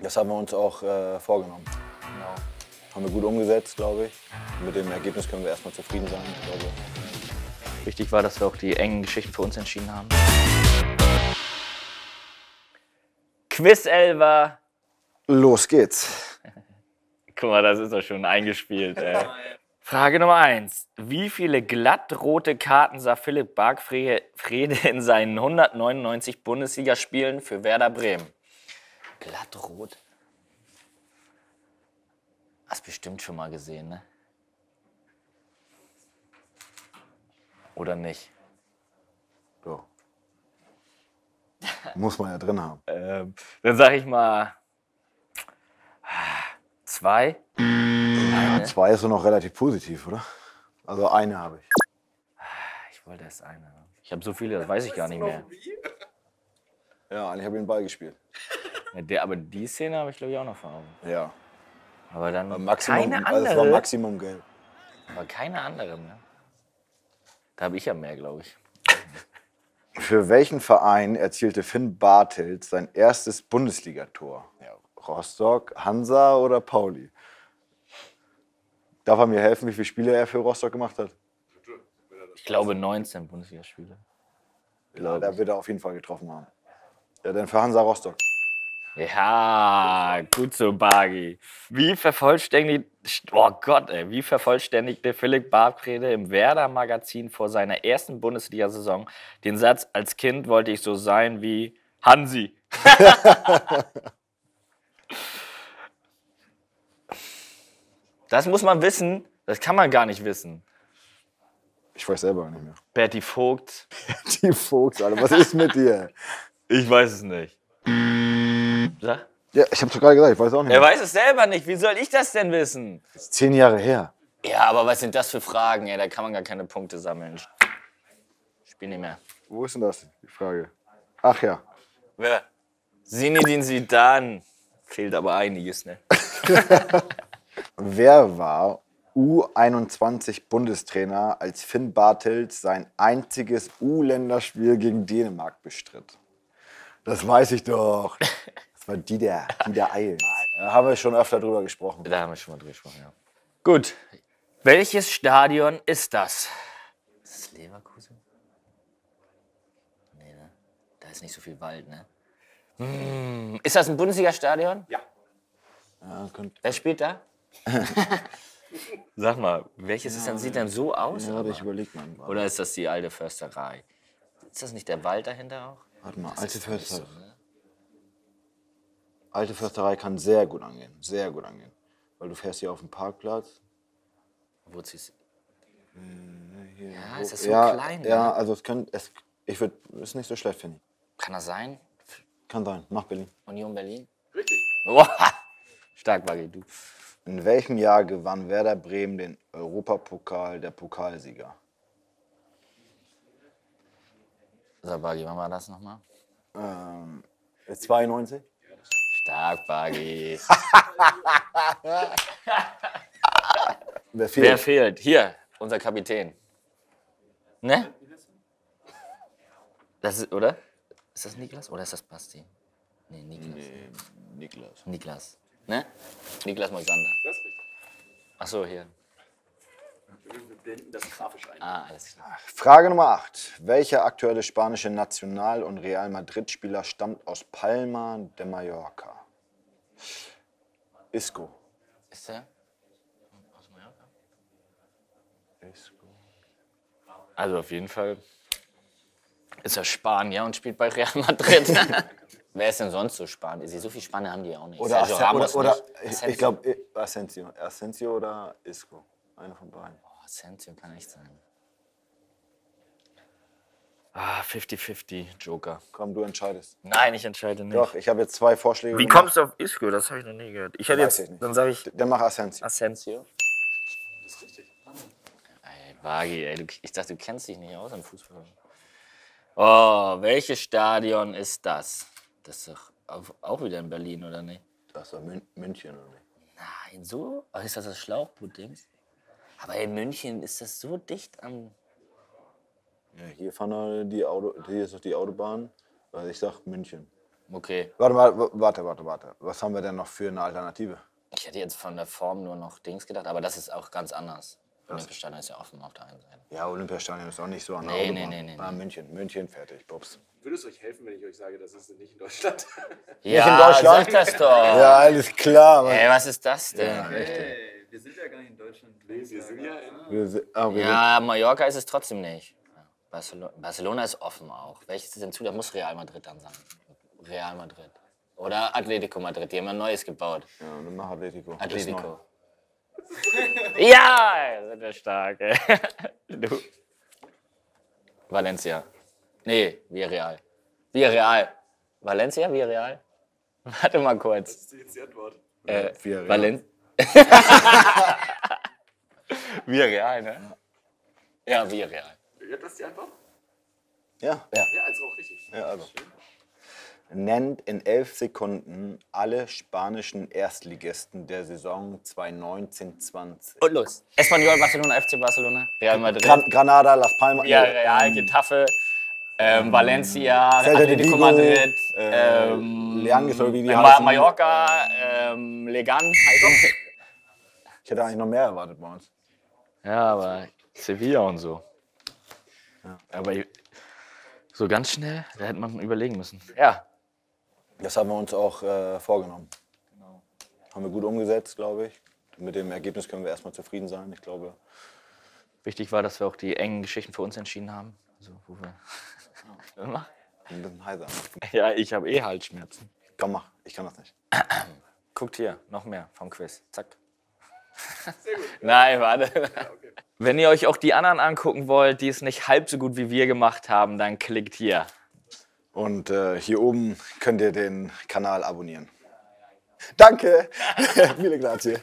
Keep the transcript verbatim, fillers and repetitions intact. Das haben wir uns auch äh, vorgenommen. Genau. Haben wir gut umgesetzt, glaube ich. Mit dem Ergebnis können wir erstmal zufrieden sein. Ich glaube. Wichtig war, dass wir auch die engen Geschichten für uns entschieden haben. Quiz-Elfer. Los geht's. Guck mal, das ist doch schon eingespielt. Ey. Frage Nummer eins. Wie viele glattrote Karten sah Philipp Bargfrede in seinen hundertneunundneunzig Bundesligaspielen für Werder Bremen? Glattrot? Hast bestimmt schon mal gesehen, ne? Oder nicht? So. Muss man ja drin haben. Ähm, dann sag ich mal... Zwei? Ja, zwei ist so noch relativ positiv, oder? Also eine habe ich. Ich wollte erst eine haben. Ich habe so viele, das weiß ich gar nicht mehr. Ja, eigentlich habe ich den Ball gespielt. Ja, der, aber die Szene habe ich, glaube ich, auch noch vor Augen. Ja. Aber dann aber Maximum, keine andere? Also das war Maximum Gelb. Aber keine andere mehr. Da habe ich ja mehr, glaube ich. Für welchen Verein erzielte Finn Bartels sein erstes Bundesligator? Ja. Rostock, Hansa oder Pauli? Darf er mir helfen, wie viele Spiele er für Rostock gemacht hat? Ich glaube neunzehn Bundesligaspiele. Ja, da wird er auf jeden Fall getroffen haben. Ja, dann für Hansa Rostock. Ja, gut so, Bargi. Wie vervollständigt, oh Gott, ey, wie vervollständigte Philipp Bargfrede im Werder-Magazin vor seiner ersten Bundesliga-Saison den Satz, als Kind wollte ich so sein wie Hansi? Das muss man wissen. Das kann man gar nicht wissen. Ich weiß selber nicht mehr. Berti Vogts. Berti Vogts, Alter. Was ist mit dir? Ich weiß es nicht. Sag? Ja, ich hab's doch gerade gesagt. Ich weiß auch nicht mehr. Er weiß es selber nicht. Wie soll ich das denn wissen? Das ist zehn Jahre her. Ja, aber was sind das für Fragen? Ey? Da kann man gar keine Punkte sammeln. Spiel nicht mehr. Wo ist denn das, die Frage? Ach ja. Wer? Zinedine Zidane. Fehlt aber einiges, ne? Wer war U einundzwanzig-Bundestrainer, als Finn Bartels sein einziges U-Länderspiel gegen Dänemark bestritt? Das weiß ich doch. Das war Dieter, Dieter Eils. Da haben wir schon öfter drüber gesprochen. Da haben wir schon mal drüber gesprochen, ja. Gut. Welches Stadion ist das? Ist das Leverkusen? Nee, ne? Da ist nicht so viel Wald, ne? Hm. Ist das ein Bundesliga-Stadion? Ja. Ja, wer spielt da? Sag mal, welches ja, ist dann, sieht dann so aus? Ja, ich überleg mal. Oder ist das die alte Försterei? Ist das nicht der Wald dahinter auch? Warte mal, das alte Försterei. So, ne? Alte Försterei kann sehr gut angehen, sehr gut angehen. Weil du fährst hier auf den Parkplatz. Wo ziehst du? Hier. Ja, ist das so ja, klein? Ja, ja, also es könnte, es, ich würde, ist nicht so schlecht, finde ich. Kann das sein? Kann sein, mach Berlin. Union Berlin? Richtig. Stark, Bagi, du. In welchem Jahr gewann Werder Bremen den Europapokal der Pokalsieger? So, Bagi, wann war das nochmal? Ähm, zweiundneunzig? Stark, Bagi. Wer fehlt? Wer fehlt? Hier, unser Kapitän. Ne? Das ist, oder? Ist das Niklas oder ist das Basti? Nee, Niklas. Nee, Niklas. Niklas. Ne? Niklas Moisander. Das ist richtig. Ach so, hier. Wir blenden das grafisch ein. Ah, alles klar. Frage Nummer acht. Welcher aktuelle spanische National- und Real Madrid-Spieler stammt aus Palma de Mallorca? Isco. Ist er? Aus Mallorca? Isco. Also auf jeden Fall ist er Spanier und spielt bei Real Madrid. Wer ist denn sonst so Spanier? So viel Spanier haben die ja auch nicht. Oder, Asen oder, oder nicht. ich, ich glaube Asensio. Asensio oder Isco. Einer von beiden. Oh, Asensio kann echt sein. Ah, fifty fifty Joker. Komm, du entscheidest. Nein, ich entscheide nicht. Doch, ich habe jetzt zwei Vorschläge. Wie gemacht. Kommst du auf Isco? Das habe ich noch nie gehört. Ich hätte jetzt, ich nicht. Dann sage ich. Dann mach Asensio. Asensio. Das ist richtig. Ey, Bagi, ey, ich dachte, du kennst dich nicht aus im Fußball. Oh, welches Stadion ist das? Das ist doch auch wieder in Berlin, oder nicht? Das ist doch München, oder nicht? Nein, so? Aber ist das das Schlauchboot-Ding? Aber in München ist das so dicht am... Ja, hier fahren die Auto, hier ist doch die Autobahn. Also ich sag München. Okay. Warte mal, warte, warte, warte. Was haben wir denn noch für eine Alternative? Ich hätte jetzt von der Form nur noch Dings gedacht, aber das ist auch ganz anders. Olympiastadion ist ja offen auf der einen Seite. Ja, Olympiastadion ist auch nicht so an der nee, nee, nee, nee, ah, nee. München, München, fertig, Bobs. Würde es euch helfen, wenn ich euch sage, das ist nicht in Deutschland? Ja, nicht in Deutschland? Sag das doch. Ja, alles klar. Mann. Ey, was ist das denn? Ja, hey, wir sind ja gar nicht in Deutschland. Nee, wir sind ja in... Wir sind, ah, wir ja, sind. Mallorca ist es trotzdem nicht. Barcelona, Barcelona ist offen auch. Welches ist denn zu? Da muss Real Madrid dann sein. Real Madrid. Oder Atletico Madrid, die haben ein neues gebaut. Ja, dann mach Atletico. Atletico. Ja, sind wir stark. Du. Valencia. Nee, Villarreal. Villarreal. Valencia, Villarreal? Warte mal kurz. Das ist jetzt die Antwort. Äh, Villarreal. Valen Villarreal, ne? Ja, Villarreal. Ja, das ist die Antwort? Ja. Ja, ja also auch richtig. Ja, also. Nennt in elf Sekunden alle spanischen Erstligisten der Saison zweitausendneunzehn zwanzig. Und los. Espanol, Barcelona, F C Barcelona, Real Madrid. Gran Granada, Las Palmas. Ja, Real, Getafe, ähm, Valencia, Atletico Madrid, ähm, ähm, Mallorca, ähm, Legan. Ich hätte eigentlich noch mehr erwartet bei uns. Ja, aber Sevilla und so. Ja. Aber so ganz schnell, da hätte man überlegen müssen. Ja. Das haben wir uns auch äh, vorgenommen. Genau. Haben wir gut umgesetzt, glaube ich. Mit dem Ergebnis können wir erstmal zufrieden sein, ich glaube. Wichtig war, dass wir auch die engen Geschichten für uns entschieden haben. Also, wo wir ja. Ein bisschen heiser. Ja, ich habe eh Halsschmerzen. Komm, mach. Ich kann das nicht. Guckt hier, noch mehr vom Quiz. Zack. Sehr gut. Nein, warte. Ja, okay. Wenn ihr euch auch die anderen angucken wollt, die es nicht halb so gut wie wir gemacht haben, dann klickt hier. Und äh, hier oben könnt ihr den Kanal abonnieren. Danke. Viele Grazie.